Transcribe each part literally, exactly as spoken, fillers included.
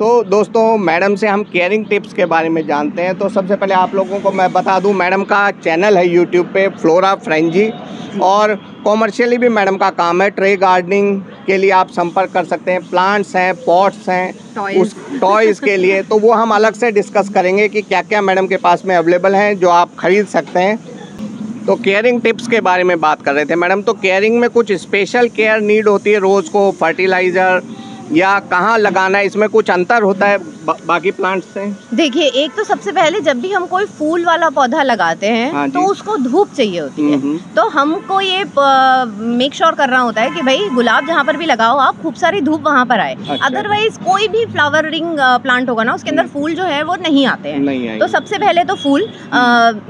तो दोस्तों मैडम से हम केयरिंग टिप्स के बारे में जानते हैं। तो सबसे पहले आप लोगों को मैं बता दूं, मैडम का चैनल है यूट्यूब पे फ्लोराफ्रेंजी, और कॉमर्शियली भी मैडम का काम है। ट्रे गार्डनिंग के लिए आप संपर्क कर सकते हैं, प्लांट्स हैं, पॉट्स हैं, उस टॉयज़ के लिए, तो वो हम अलग से डिस्कस करेंगे कि क्या क्या मैडम के पास में अवेलेबल हैं जो आप ख़रीद सकते हैं। तो केयरिंग टिप्स के बारे में बात कर रहे थे मैडम, तो केयरिंग में कुछ स्पेशल केयर नीड होती है, रोज़ को फर्टिलाइज़र या कहाँ लगाना है, इसमें कुछ अंतर होता है बा, बाकी प्लांट्स से? देखिए, एक तो सबसे पहले जब भी हम कोई फूल वाला पौधा लगाते हैं हाँ तो उसको धूप चाहिए होती है, तो हमको ये मेक श्योर करना होता है कि भाई गुलाब जहाँ पर भी लगाओ आप, खूब सारी धूप वहाँ पर आए। अच्छा। अदरवाइज कोई भी फ्लावरिंग प्लांट होगा ना, उसके अंदर फूल जो है वो नहीं आते हैं। तो सबसे पहले तो फूल,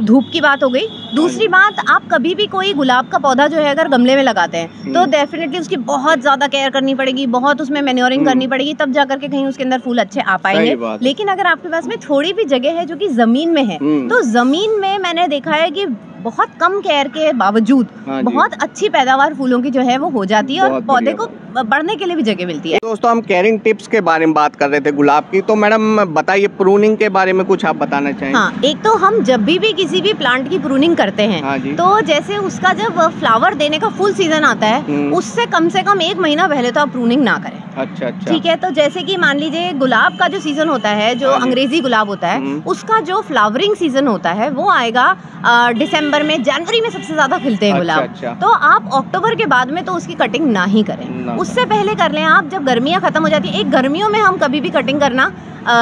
धूप की बात हो गई। दूसरी बात, आप कभी भी कोई गुलाब का पौधा जो है अगर गमले में लगाते हैं तो डेफिनेटली उसकी बहुत ज़्यादा केयर करनी पड़ेगी, बहुत उसमें मैन्योर करनी पड़ेगी, तब जाकर के कहीं उसके अंदर फूल अच्छे आ पाएंगे। लेकिन अगर आपके पास में थोड़ी भी जगह है जो कि जमीन में है, तो जमीन में मैंने देखा है कि बहुत कम केयर के बावजूद हाँ बहुत अच्छी पैदावार फूलों की जो है वो हो जाती है, और पौधे को बढ़ने के लिए भी जगह मिलती है। दोस्तों हम केयरिंग टिप्स के बारे में बात कर रहे थे गुलाब की, तो मैडम बताइए प्रूनिंग के बारे में कुछ आप बताना चाहेंगे? हाँ, एक तो हम जब भी, भी किसी भी प्लांट की प्रूनिंग करते हैं हाँ तो जैसे उसका जब फ्लावर देने का फुल सीजन आता है, उससे कम से कम एक महीना पहले तो आप प्रूनिंग ना करें। अच्छा अच्छा, ठीक है। तो जैसे कि मान लीजिए गुलाब का जो सीजन होता है, जो अंग्रेजी गुलाब होता है, उसका जो फ्लावरिंग सीजन होता है वो आएगा डिसम्बर में, जनवरी में सबसे ज्यादा खिलते हैं गुलाब। अच्छा, अच्छा। तो आप अक्टूबर के बाद में तो उसकी कटिंग ना ही करें, ना उससे पहले कर लें आप, जब गर्मियां खत्म हो जाती है। एक गर्मियों में हम कभी भी कटिंग करना आ,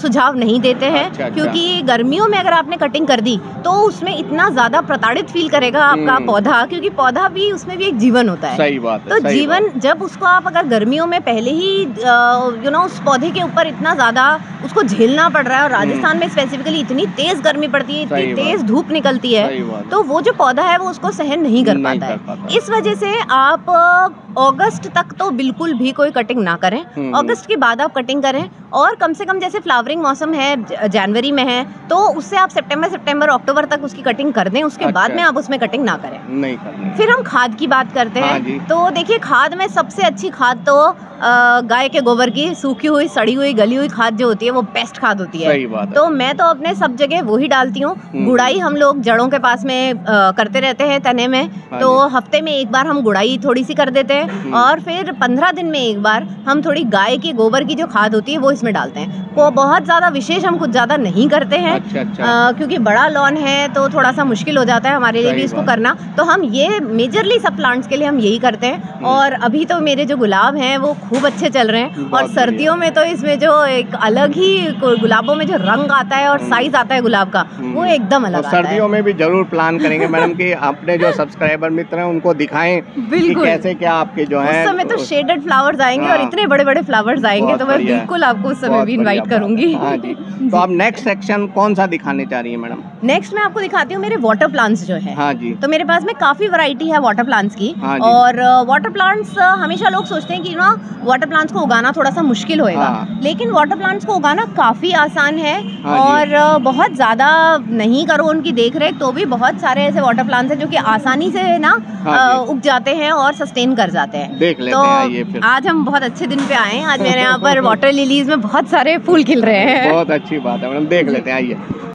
सुझाव नहीं देते हैं। अच्छा, क्योंकि अच्छा। गर्मियों में अगर आपने कटिंग कर दी तो उसमें इतना ज्यादा प्रताड़ित फील करेगा आपका पौधा, क्योंकि पौधा भी, उसमें भी एक जीवन होता है। सही बात है, तो जीवन जब उसको आप अगर गर्मियों में पहले ही यू नो उस पौधे के ऊपर इतना ज्यादा उसको झेलना पड़ रहा है, और राजस्थान में स्पेसिफिकली इतनी तेज गर्मी पड़ती है, इतनी तेज धूप निकलती है, तो वो जो पौधा है वो उसको सहन नहीं कर पाता है। इस वजह से आप अगस्त तक तो बिल्कुल भी कोई कटिंग ना करें, अगस्त के बाद आप कटिंग करें, और कम से कम जैसे फ्लावरिंग मौसम है जनवरी में है, तो उससे आप सितंबर सितंबर अक्टूबर तक उसकी कटिंग कर दें, उसके अच्छा। बाद में आप उसमें कटिंग ना करें, नहीं करें। फिर हम खाद की बात करते हाँ हैं, तो देखिए खाद में सबसे अच्छी खाद तो आ, गाय के गोबर की सूखी हुई, सड़ी हुई, गली हुई खाद जो होती है वो बेस्ट खाद होती है। तो मैं तो अपने सब जगह वो ही डालती हूँ। गुड़ाई हम लोग जड़ों के पास में आ, करते रहते हैं, तने में, तो हफ्ते में एक बार हम गुड़ाई थोड़ी सी कर देते हैं, और फिर पंद्रह दिन में एक बार हम थोड़ी गाय के गोबर की जो खाद होती है वो इसमें डालते हैं। वो बहुत ज़्यादा विशेष हम कुछ ज़्यादा नहीं करते हैं। अच्छा, अच्छा। आ, क्योंकि बड़ा लॉन है तो थोड़ा सा मुश्किल हो जाता है हमारे लिए भी इसको करना, तो हम ये मेजरली सब प्लांट्स के लिए हम यही करते हैं। और अभी तो मेरे जो गुलाब हैं वो खूब अच्छे चल रहे हैं, और सर्दियों में तो इसमें जो एक अलग ही गुलाबों में जो रंग आता है और साइज आता है गुलाब का, वो एकदम अलग आता है। सर्दियों में भी जरूर प्लान करेंगे मैडम की, अपने जो सब्सक्राइबर मित्र हैं उनको दिखाएं कि कैसे क्या आपके जो है उस समय तो शेडेड फ्लावर्स आएंगे, और इतने बड़े बड़े फ्लावर्स आएंगे, तो मैं बिल्कुल आपको उस समय भी इन्वाइट करूंगी। हाँ जी, तो आप नेक्स्ट सेक्शन कौन सा दिखाने चाह रही है मैडम? नेक्स्ट मैं आपको दिखाती हूँ मेरे वाटर प्लांट्स जो है। हाँ जी, तो मेरे पास में काफी वैरायटी है वाटर प्लांट्स की। हाँ, और वाटर प्लांट्स हमेशा लोग सोचते हैं कि ना वाटर प्लांट्स को उगाना थोड़ा सा मुश्किल होएगा। हाँ, लेकिन वाटर प्लांट्स को उगाना काफी आसान है। हाँ, और बहुत ज्यादा नहीं करो उनकी देखरेख तो भी बहुत सारे ऐसे वाटर प्लांट्स हैं जो कि आसानी से ना उग जाते हैं और सस्टेन कर जाते हैं। देख लेते हैं ये फिर। आज हम बहुत अच्छे दिन पे आए, आज मेरे यहाँ पर वाटर लिलीज में बहुत सारे फूल खिल रहे हैं। बहुत अच्छी बात है मैडम, देख लेते हैं, आइए।